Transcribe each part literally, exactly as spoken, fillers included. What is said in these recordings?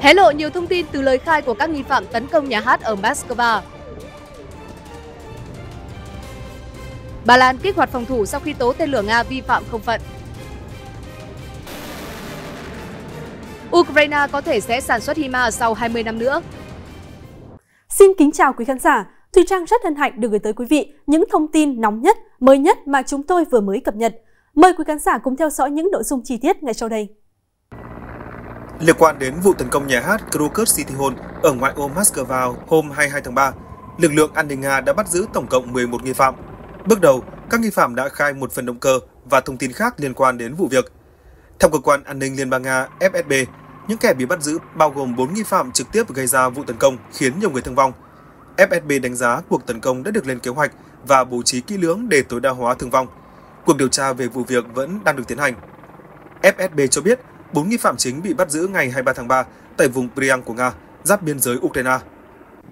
hé lộ nhiều thông tin từ lời khai của các nghi phạm tấn công nhà hát ở Moscow. Ba Lan kích hoạt phòng thủ sau khi tố tên lửa Nga vi phạm không phận. Ukraine có thể sẽ sản xuất HIMARS sau hai mươi năm nữa. Xin kính chào quý khán giả. Thùy Trang rất hân hạnh được gửi tới quý vị những thông tin nóng nhất, mới nhất mà chúng tôi vừa mới cập nhật. Mời quý khán giả cùng theo dõi những nội dung chi tiết ngay sau đây. Liên quan đến vụ tấn công nhà hát Crocus City Hall ở ngoại ô Moscow hôm hai mươi hai tháng ba, lực lượng an ninh Nga đã bắt giữ tổng cộng mười một nghi phạm. Bước đầu, các nghi phạm đã khai một phần động cơ và thông tin khác liên quan đến vụ việc. Theo cơ quan an ninh Liên bang Nga F S B, những kẻ bị bắt giữ bao gồm bốn nghi phạm trực tiếp gây ra vụ tấn công khiến nhiều người thương vong. F S B đánh giá cuộc tấn công đã được lên kế hoạch và bố trí kỹ lưỡng để tối đa hóa thương vong. Cuộc điều tra về vụ việc vẫn đang được tiến hành. F S B cho biết bốn nghi phạm chính bị bắt giữ ngày hai mươi ba tháng ba tại vùng Bryansk của Nga, giáp biên giới Ukraine.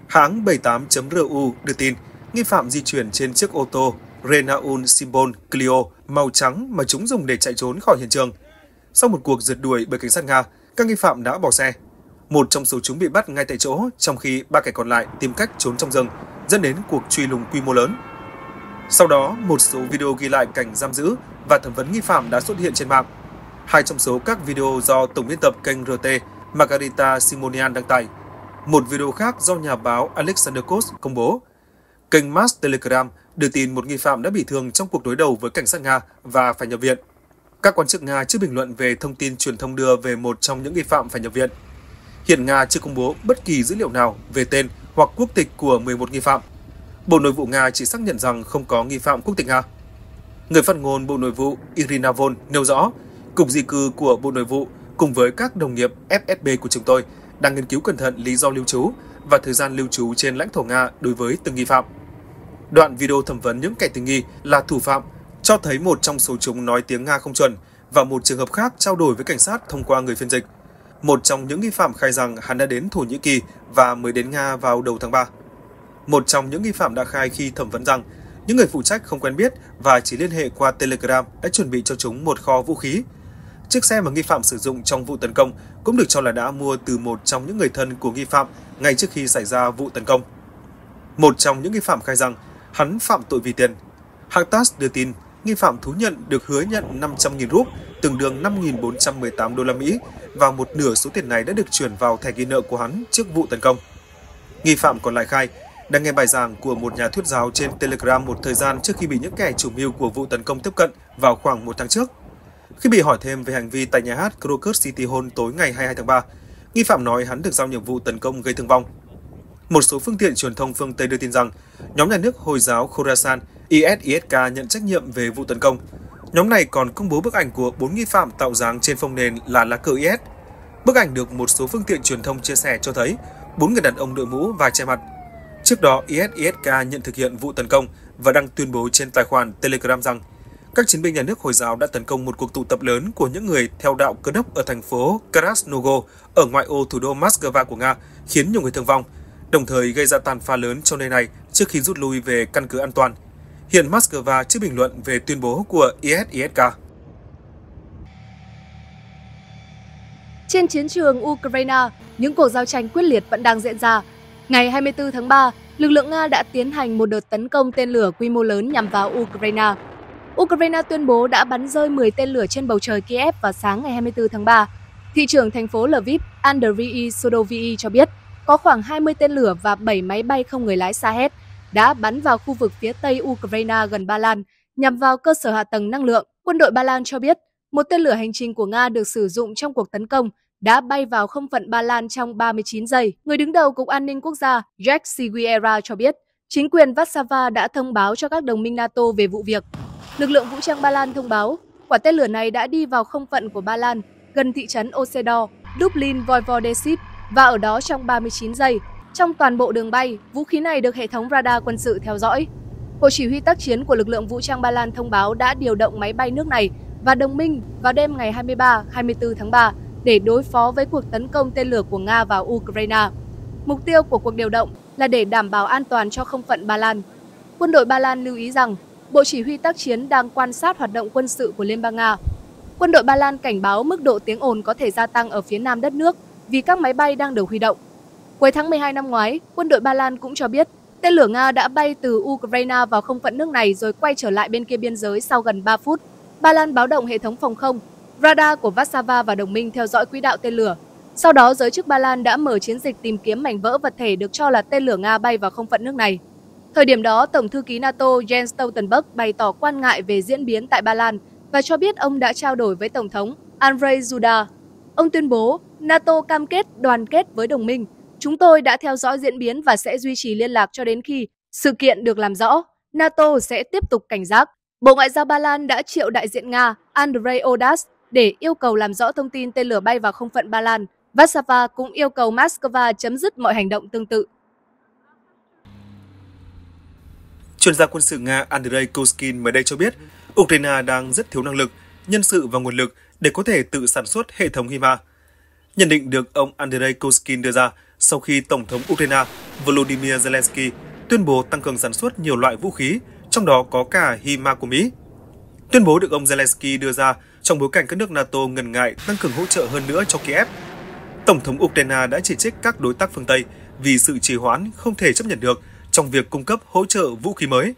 Hãng bảy mươi tám chấm ru đưa tin nghi phạm di chuyển trên chiếc ô tô Renault Symbol Clio màu trắng mà chúng dùng để chạy trốn khỏi hiện trường. Sau một cuộc rượt đuổi bởi cảnh sát Nga, các nghi phạm đã bỏ xe. Một trong số chúng bị bắt ngay tại chỗ, trong khi ba kẻ còn lại tìm cách trốn trong rừng, dẫn đến cuộc truy lùng quy mô lớn. Sau đó, một số video ghi lại cảnh giam giữ và thẩm vấn nghi phạm đã xuất hiện trên mạng. Hai trong số các video do tổng biên tập kênh R T Margarita Simonian đăng tải. Một video khác do nhà báo Alexander Kost công bố. Kênh Mass Telegram đưa tin một nghi phạm đã bị thương trong cuộc đối đầu với cảnh sát Nga và phải nhập viện. Các quan chức Nga chưa bình luận về thông tin truyền thông đưa về một trong những nghi phạm phải nhập viện. Hiện Nga chưa công bố bất kỳ dữ liệu nào về tên hoặc quốc tịch của mười một nghi phạm. Bộ Nội vụ Nga chỉ xác nhận rằng không có nghi phạm quốc tịch Nga. Người phát ngôn Bộ Nội vụ Irina Vol nêu rõ, Cục Di cư của Bộ Nội vụ cùng với các đồng nghiệp F S B của chúng tôi đang nghiên cứu cẩn thận lý do lưu trú và thời gian lưu trú trên lãnh thổ Nga đối với từng nghi phạm. Đoạn video thẩm vấn những kẻ tình nghi là thủ phạm cho thấy một trong số chúng nói tiếng Nga không chuẩn và một trường hợp khác trao đổi với cảnh sát thông qua người phiên dịch. Một trong những nghi phạm khai rằng hắn đã đến Thổ Nhĩ Kỳ và mới đến Nga vào đầu tháng ba. Một trong những nghi phạm đã khai khi thẩm vấn rằng những người phụ trách không quen biết và chỉ liên hệ qua Telegram đã chuẩn bị cho chúng một kho vũ khí. Chiếc xe mà nghi phạm sử dụng trong vụ tấn công cũng được cho là đã mua từ một trong những người thân của nghi phạm ngay trước khi xảy ra vụ tấn công. Một trong những nghi phạm khai rằng hắn phạm tội vì tiền. Hãng tát đưa tin nghi phạm thú nhận được hứa nhận năm trăm nghìn rúp, tương đương năm nghìn bốn trăm mười tám đô la Mỹ, và một nửa số tiền này đã được chuyển vào thẻ ghi nợ của hắn trước vụ tấn công. Nghi phạm còn lại khai đang nghe bài giảng của một nhà thuyết giáo trên Telegram một thời gian trước khi bị những kẻ chủ mưu của vụ tấn công tiếp cận vào khoảng một tháng trước. Khi bị hỏi thêm về hành vi tại nhà hát Crocus City Hall tối ngày hai mươi hai tháng ba, nghi phạm nói hắn được giao nhiệm vụ tấn công gây thương vong. Một số phương tiện truyền thông phương Tây đưa tin rằng nhóm nhà nước Hồi giáo Khorasan I S I S K nhận trách nhiệm về vụ tấn công. Nhóm này còn công bố bức ảnh của bốn nghi phạm tạo dáng trên phông nền là lá cờ I S. Bức ảnh được một số phương tiện truyền thông chia sẻ cho thấy bốn người đàn ông đội mũ và che mặt. Trước đó, I S I S K nhận thực hiện vụ tấn công và đăng tuyên bố trên tài khoản Telegram rằng các chiến binh nhà nước Hồi giáo đã tấn công một cuộc tụ tập lớn của những người theo đạo Cơ đốc ở thành phố Krasnogo ở ngoại ô thủ đô Moscow của Nga, khiến nhiều người thương vong, đồng thời gây ra tàn phá lớn cho nơi này trước khi rút lui về căn cứ an toàn. Hiện Moscow chưa bình luận về tuyên bố của I S I S K. Trên chiến trường Ukraine, những cuộc giao tranh quyết liệt vẫn đang diễn ra. Ngày hai mươi tư tháng ba, lực lượng Nga đã tiến hành một đợt tấn công tên lửa quy mô lớn nhằm vào Ukraine. Ukraine tuyên bố đã bắn rơi mười tên lửa trên bầu trời Kiev vào sáng ngày hai mươi tư tháng ba. Thị trưởng thành phố Lviv Andriy Sodovyi cho biết có khoảng hai mươi tên lửa và bảy máy bay không người lái Shahed đã bắn vào khu vực phía tây Ukraine gần Ba Lan nhằm vào cơ sở hạ tầng năng lượng. Quân đội Ba Lan cho biết một tên lửa hành trình của Nga được sử dụng trong cuộc tấn công đã bay vào không phận Ba Lan trong ba mươi chín giây. Người đứng đầu Cục An ninh Quốc gia Jacek Siewiera cho biết chính quyền Warsaw đã thông báo cho các đồng minh NATO về vụ việc. Lực lượng vũ trang Ba Lan thông báo quả tên lửa này đã đi vào không phận của Ba Lan gần thị trấn Osedo, Dublin, Voivodeship và ở đó trong ba mươi chín giây. Trong toàn bộ đường bay, vũ khí này được hệ thống radar quân sự theo dõi. Bộ chỉ huy tác chiến của lực lượng vũ trang Ba Lan thông báo đã điều động máy bay nước này và đồng minh vào đêm ngày hai mươi ba, hai mươi tư tháng ba để đối phó với cuộc tấn công tên lửa của Nga vào Ukraine. Mục tiêu của cuộc điều động là để đảm bảo an toàn cho không phận Ba Lan. Quân đội Ba Lan lưu ý rằng Bộ chỉ huy tác chiến đang quan sát hoạt động quân sự của Liên bang Nga. Quân đội Ba Lan cảnh báo mức độ tiếng ồn có thể gia tăng ở phía nam đất nước vì các máy bay đang được huy động. Cuối tháng mười hai năm ngoái, quân đội Ba Lan cũng cho biết tên lửa Nga đã bay từ Ukraine vào không phận nước này rồi quay trở lại bên kia biên giới sau gần ba phút. Ba Lan báo động hệ thống phòng không, radar của Warsaw và đồng minh theo dõi quỹ đạo tên lửa. Sau đó, giới chức Ba Lan đã mở chiến dịch tìm kiếm mảnh vỡ vật thể được cho là tên lửa Nga bay vào không phận nước này. Thời điểm đó, Tổng thư ký NATO Jens Stoltenberg bày tỏ quan ngại về diễn biến tại Ba Lan và cho biết ông đã trao đổi với Tổng thống Andrzej Duda. Ông tuyên bố, NATO cam kết đoàn kết với đồng minh. Chúng tôi đã theo dõi diễn biến và sẽ duy trì liên lạc cho đến khi sự kiện được làm rõ. NATO sẽ tiếp tục cảnh giác. Bộ Ngoại giao Ba Lan đã triệu đại diện Nga Andrey Odnos để yêu cầu làm rõ thông tin tên lửa bay vào không phận Ba Lan. Warsaw cũng yêu cầu Moscow chấm dứt mọi hành động tương tự. Chuyên gia quân sự Nga Andrey Koshkin mới đây cho biết, Ukraine đang rất thiếu năng lực, nhân sự và nguồn lực để có thể tự sản xuất hệ thống HIMARS. Nhận định được ông Andrey Koshkin đưa ra sau khi Tổng thống Ukraine Volodymyr Zelensky tuyên bố tăng cường sản xuất nhiều loại vũ khí, trong đó có cả HIMARS của Mỹ. Tuyên bố được ông Zelensky đưa ra trong bối cảnh các nước NATO ngần ngại tăng cường hỗ trợ hơn nữa cho Kiev. Tổng thống Ukraine đã chỉ trích các đối tác phương Tây vì sự trì hoãn không thể chấp nhận được trong việc cung cấp hỗ trợ vũ khí mới.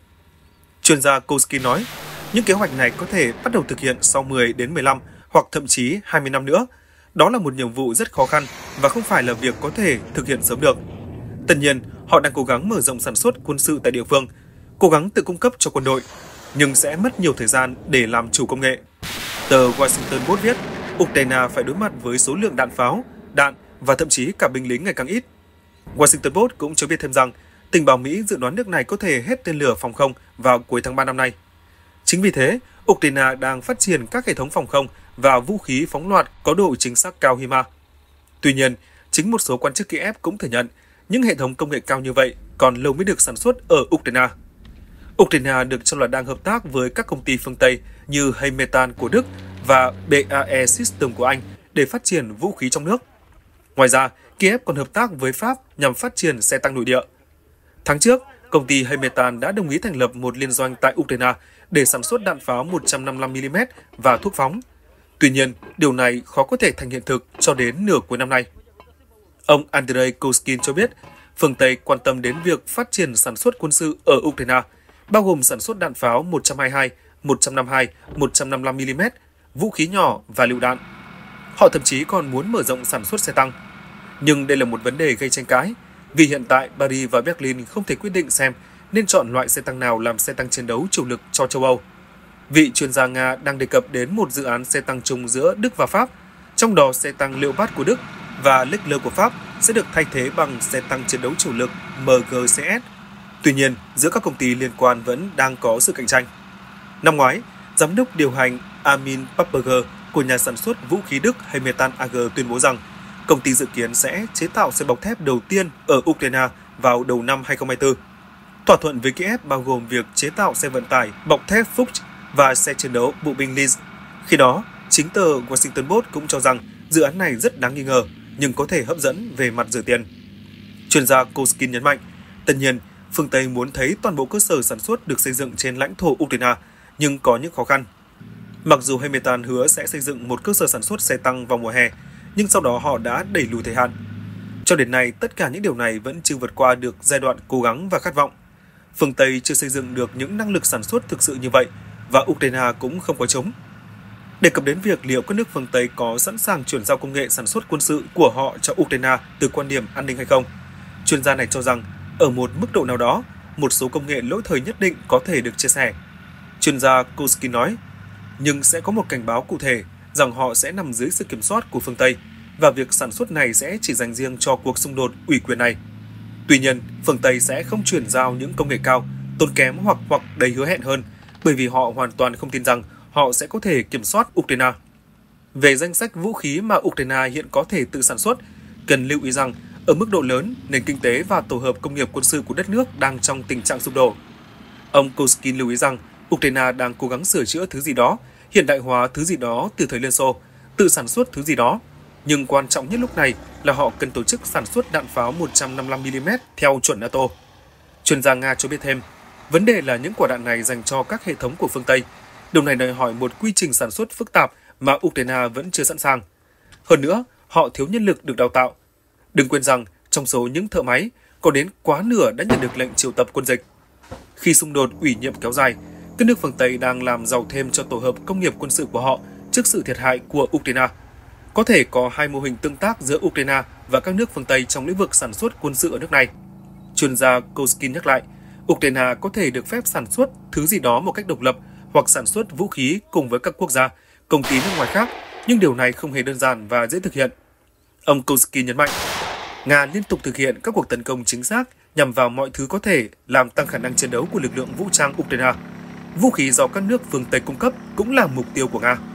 Chuyên gia Koshkin nói, những kế hoạch này có thể bắt đầu thực hiện sau mười đến mười lăm hoặc thậm chí hai mươi năm nữa. Đó là một nhiệm vụ rất khó khăn và không phải là việc có thể thực hiện sớm được. Tất nhiên, họ đang cố gắng mở rộng sản xuất quân sự tại địa phương, cố gắng tự cung cấp cho quân đội, nhưng sẽ mất nhiều thời gian để làm chủ công nghệ. Tờ Washington Post viết, Ukraine phải đối mặt với số lượng đạn pháo, đạn và thậm chí cả binh lính ngày càng ít. Washington Post cũng cho biết thêm rằng, tình báo Mỹ dự đoán nước này có thể hết tên lửa phòng không vào cuối tháng ba năm nay. Chính vì thế, Ukraine đang phát triển các hệ thống phòng không và vũ khí phóng loạt có độ chính xác cao HIMARS. Tuy nhiên, chính một số quan chức Kiev cũng thừa nhận những hệ thống công nghệ cao như vậy còn lâu mới được sản xuất ở Ukraine. Ukraine được cho là đang hợp tác với các công ty phương Tây như Heimat của Đức và bê a e System của Anh để phát triển vũ khí trong nước. Ngoài ra, Kiev còn hợp tác với Pháp nhằm phát triển xe tăng nội địa. Tháng trước, công ty Heimat đã đồng ý thành lập một liên doanh tại Ukraine để sản xuất đạn pháo một trăm năm mươi lăm mi li mét và thuốc phóng. Tuy nhiên, điều này khó có thể thành hiện thực cho đến nửa cuối năm nay. Ông Andrey Koshkin cho biết, phương Tây quan tâm đến việc phát triển sản xuất quân sự ở Ukraine, bao gồm sản xuất đạn pháo một trăm hai mươi hai, một trăm năm mươi hai, một trăm năm mươi lăm mi li mét, vũ khí nhỏ và lựu đạn. Họ thậm chí còn muốn mở rộng sản xuất xe tăng. Nhưng đây là một vấn đề gây tranh cãi, vì hiện tại Paris và Berlin không thể quyết định xem nên chọn loại xe tăng nào làm xe tăng chiến đấu chủ lực cho châu Âu. Vị chuyên gia Nga đang đề cập đến một dự án xe tăng chung giữa Đức và Pháp, trong đó xe tăng Leopard của Đức và Leclerc của Pháp sẽ được thay thế bằng xe tăng chiến đấu chủ lực M G C S. Tuy nhiên, giữa các công ty liên quan vẫn đang có sự cạnh tranh. Năm ngoái, giám đốc điều hành Armin Papperger của nhà sản xuất vũ khí Đức Rheinmetall A G tuyên bố rằng công ty dự kiến sẽ chế tạo xe bọc thép đầu tiên ở Ukraine vào đầu năm hai không hai tư. Thỏa thuận với Kiev bao gồm việc chế tạo xe vận tải bọc thép Fuchs và xe chiến đấu bộ binh Lynx. Khi đó, chính tờ Washington Post cũng cho rằng dự án này rất đáng nghi ngờ, nhưng có thể hấp dẫn về mặt rửa tiền. Chuyên gia Koshkin nhấn mạnh, tất nhiên, phương Tây muốn thấy toàn bộ cơ sở sản xuất được xây dựng trên lãnh thổ Ukraine, nhưng có những khó khăn. Mặc dù Heimat hứa sẽ xây dựng một cơ sở sản xuất xe tăng vào mùa hè, nhưng sau đó họ đã đẩy lùi thời hạn. Cho đến nay, tất cả những điều này vẫn chưa vượt qua được giai đoạn cố gắng và khát vọng. Phương Tây chưa xây dựng được những năng lực sản xuất thực sự như vậy, và Ukraine cũng không có chống. Đề cập đến việc liệu các nước phương Tây có sẵn sàng chuyển giao công nghệ sản xuất quân sự của họ cho Ukraine từ quan điểm an ninh hay không, chuyên gia này cho rằng ở một mức độ nào đó, một số công nghệ lỗi thời nhất định có thể được chia sẻ. Chuyên gia Koshkin nói, nhưng sẽ có một cảnh báo cụ thể rằng họ sẽ nằm dưới sự kiểm soát của phương Tây và việc sản xuất này sẽ chỉ dành riêng cho cuộc xung đột ủy quyền này. Tuy nhiên, phương Tây sẽ không chuyển giao những công nghệ cao, tốn kém hoặc hoặc đầy hứa hẹn hơn, bởi vì họ hoàn toàn không tin rằng họ sẽ có thể kiểm soát Ukraine. Về danh sách vũ khí mà Ukraine hiện có thể tự sản xuất, cần lưu ý rằng ở mức độ lớn, nền kinh tế và tổ hợp công nghiệp quân sự của đất nước đang trong tình trạng sụp đổ. Ông Koshkin lưu ý rằng Ukraine đang cố gắng sửa chữa thứ gì đó, hiện đại hóa thứ gì đó từ thời Liên Xô, tự sản xuất thứ gì đó. Nhưng quan trọng nhất lúc này là họ cần tổ chức sản xuất đạn pháo một trăm năm mươi lăm mi li mét theo chuẩn NATO. Chuyên gia Nga cho biết thêm, vấn đề là những quả đạn này dành cho các hệ thống của phương Tây. Điều này đòi hỏi một quy trình sản xuất phức tạp mà Ukraine vẫn chưa sẵn sàng. Hơn nữa, họ thiếu nhân lực được đào tạo. Đừng quên rằng, trong số những thợ máy, có đến quá nửa đã nhận được lệnh triệu tập quân dịch. Khi xung đột ủy nhiệm kéo dài, các nước phương Tây đang làm giàu thêm cho tổ hợp công nghiệp quân sự của họ trước sự thiệt hại của Ukraine. Có thể có hai mô hình tương tác giữa Ukraine và các nước phương Tây trong lĩnh vực sản xuất quân sự ở nước này. Chuyên gia Koshkin nhắc lại, Ukraine có thể được phép sản xuất thứ gì đó một cách độc lập hoặc sản xuất vũ khí cùng với các quốc gia, công ty nước ngoài khác, nhưng điều này không hề đơn giản và dễ thực hiện. Ông Koshkin nhấn mạnh, Nga liên tục thực hiện các cuộc tấn công chính xác nhằm vào mọi thứ có thể làm tăng khả năng chiến đấu của lực lượng vũ trang Ukraine. Vũ khí do các nước phương Tây cung cấp cũng là mục tiêu của Nga.